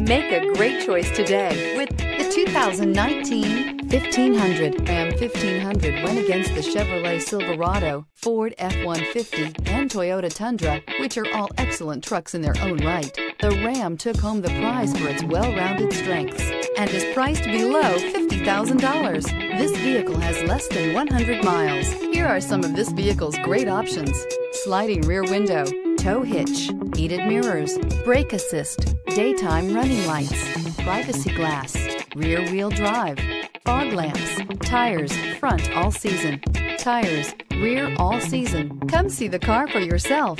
Make a great choice today with the 2019 1500. Ram 1500 went against the Chevrolet Silverado, Ford F-150, and Toyota Tundra, which are all excellent trucks in their own right. The Ram took home the prize for its well-rounded strengths and is priced below $50,000. This vehicle has less than 100 miles. Here are some of this vehicle's great options: sliding rear window, tow hitch, heated mirrors, brake assist, daytime running lights, privacy glass, rear-wheel drive, fog lamps, tires, front all season, tires, rear all season. Come see the car for yourself.